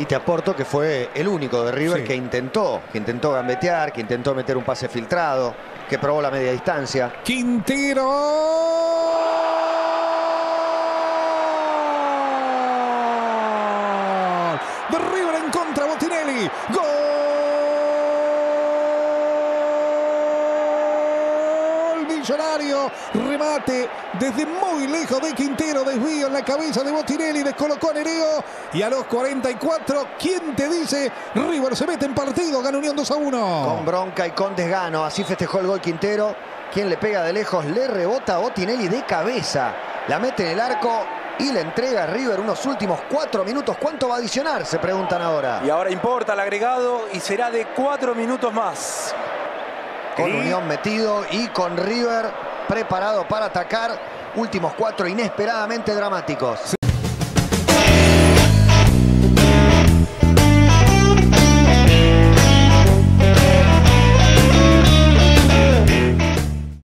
Y te aporto que fue el único de River que intentó gambetear, que intentó meter un pase filtrado, que probó la media distancia. ¡Quintero! De River en contra, Bottinelli. ¡Gol! Millonario. Remate desde muy lejos de Quintero. Desvío en la cabeza de Bottinelli. Descolocó a Nereo. Y a los 44, ¿quién te dice? River se mete en partido. Gana Unión 2-1. Con bronca y con desgano. Así festejó el gol Quintero. Quien le pega de lejos. Le rebota a Bottinelli de cabeza. La mete en el arco. Y le entrega a River unos últimos 4 minutos. ¿Cuánto va a adicionar? Se preguntan ahora. Y ahora importa el agregado y será de 4 minutos más. Con Unión metido y con River preparado para atacar. Últimos 4 inesperadamente dramáticos. Sí.